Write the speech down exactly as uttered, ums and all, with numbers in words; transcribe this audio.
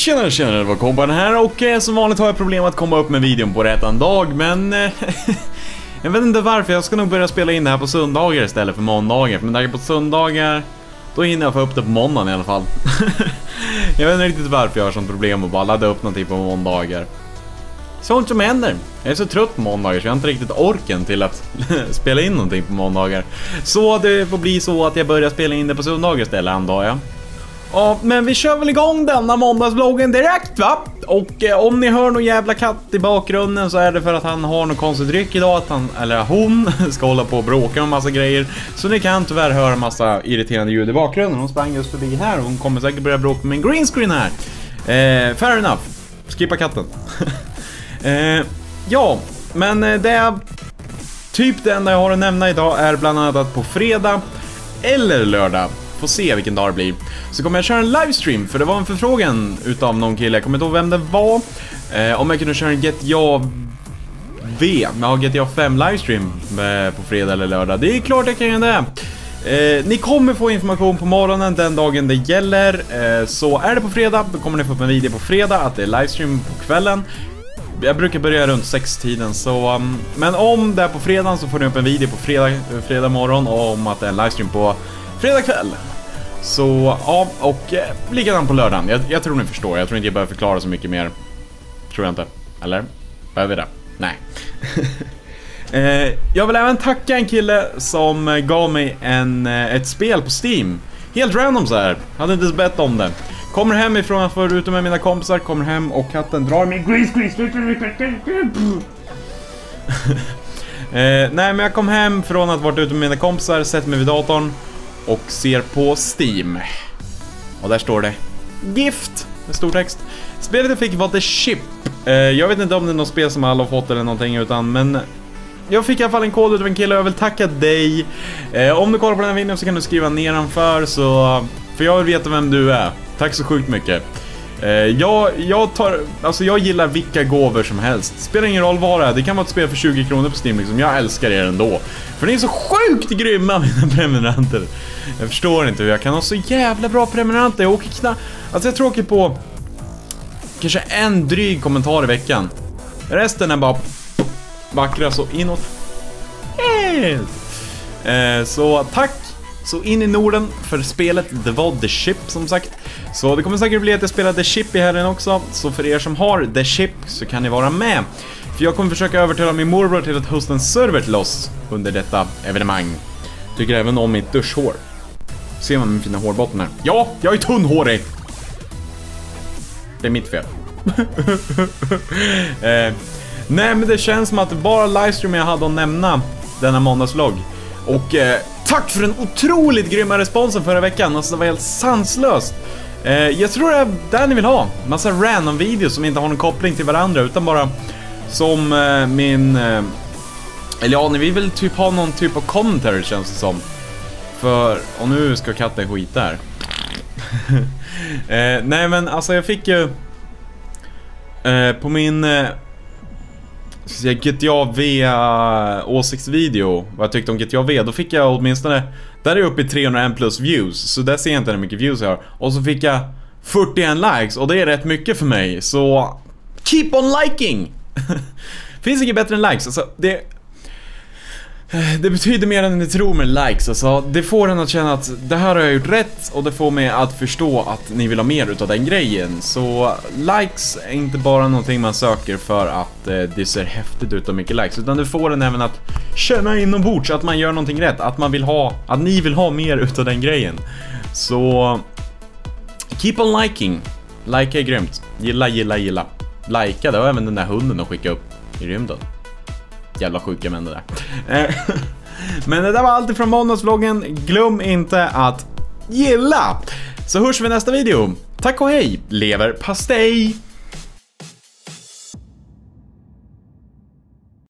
Tjenare, tjenare, var kompan här och eh, som vanligt har jag problem att komma upp med videon på rättan dag, men eh, jag vet inte varför, jag ska nog börja spela in det här på söndagar istället för måndagar, för när det är på söndagar, då hinner jag få upp det på måndagen i alla fall. Jag vet inte riktigt varför jag har sånt problem att bara ladda upp någonting på måndagar. Sånt som händer. Jag är så trött på måndagar så jag har inte riktigt orken till att spela in någonting på måndagar. Så det får bli så att jag börjar spela in det på söndagar istället en dag, ja. Ja, men vi kör väl igång denna måndagsvloggen direkt, va? Och eh, om ni hör någon jävla katt i bakgrunden så är det för att han har någon konstig dryck idag. Att han, eller hon, ska hålla på och bråka om massa grejer. Så ni kan tyvärr höra massa irriterande ljud i bakgrunden. Hon sprang just förbi här och hon kommer säkert börja bråka med en green screen här. Eh, fair enough. Skippa katten. eh, ja, men det är typ det enda jag har att nämna idag är bland annat att på fredag eller lördag. Får se vilken dag det blir. Så kommer jag köra en livestream, för det var en förfrågan utav någon kille, jag kommer inte ihåg vem det var, eh, om jag kunde köra en G T A V, ja, G T A fem livestream eh, på fredag eller lördag. Det är klart jag kan göra det. eh, Ni kommer få information på morgonen den dagen det gäller. eh, Så är det på fredag, då kommer ni få upp en video på fredag att det är livestream på kvällen. Jag brukar börja runt sex-tiden, så um, men om det är på fredag så får ni upp en video på fredag, fredag morgon om att det är en livestream på fredag kväll. Så ja, och eh, likadant på lördagen. Jag, jag tror ni förstår, jag tror inte jag behöver förklara så mycket mer. Tror jag inte, eller? Behöver vi det? Nej. eh, Jag vill även tacka en kille som gav mig en, ett spel på Steam. Helt random så här. Hade inte ens bett om det. Kommer hem ifrån att föra ut med mina kompisar. Kommer hem och katten drar mig. eh, Nej, men jag kom hem från att vara ute med mina kompisar. Sätter mig vid datorn och ser på Steam. Och där står det Gift, med stor text. Spelet jag fick var The Ship. eh, Jag vet inte om det är något spel som alla har fått eller någonting utan, men jag fick i alla fall en kod utav en kille och jag vill tacka dig. eh, Om du kollar på den här videon så kan du skriva nedanför så, för jag vill veta vem du är. Tack så sjukt mycket. eh, jag, jag tar, alltså jag gillar vilka gåvor som helst. Spelar ingen roll vad det är, det kan vara ett spel för tjugo kronor på Steam liksom. Jag älskar er ändå, för ni är så sjukt grymma, mina prenumeranter. Jag förstår inte hur jag kan ha så jävla bra prenumeranter. Jag åker knappt. Alltså jag tråkar på kanske en dryg kommentar i veckan. Resten är bara vackra så inåt. eh, Så tack så in i Norden för spelet. Det var The Ship som sagt. Så det kommer säkert bli att jag spelar The Ship i helgen också. Så för er som har The Ship så kan ni vara med, för jag kommer försöka övertala min morbror till att hosta en server till oss under detta evenemang. Tycker även om mitt duschhår. Ser man min fina hårbotten här? Ja, jag är tunnhårig. Det är mitt fel. eh, nej men det känns som att bara livestream jag hade att nämna denna måndagslogg. Och eh, tack för den otroligt grymma responsen förra veckan. Alltså det var helt sanslöst. eh, Jag tror det är där ni vill ha. Massa random videos som inte har någon koppling till varandra, utan bara som eh, min... Eh, Eller ja, ni vill väl typ ha någon typ av kommentar känns det som. För, och nu ska katten skita här. eh, nej men alltså jag fick ju eh, på min eh, G T A V åsiktsvideo vad jag tyckte om G T A V, då fick jag åtminstone, där är jag uppe i trehundraett plus views, så där ser jag inte hur mycket views jag har. Och så fick jag fyrtioen likes, och det är rätt mycket för mig. Så keep on liking. Finns inget bättre än likes, alltså det... Det betyder mer än ni tror med likes, alltså det får en att känna att det här har jag gjort rätt, och det får mig att förstå att ni vill ha mer utav den grejen. Så likes är inte bara någonting man söker för att eh, det ser häftigt ut och mycket likes, utan det får en även att känna inombords att man gör någonting rätt, att man vill ha, att ni vill ha mer utav den grejen. Så keep on liking. Like är grymt. Gilla, gilla, gilla. Likea, det var även den där hunden att skicka upp i rymden. Jävla sjuka män det där. Men det där var allt från måndagsvloggen. Glöm inte att gilla. Så hörs vi nästa video. Tack och hej. Lever pastej.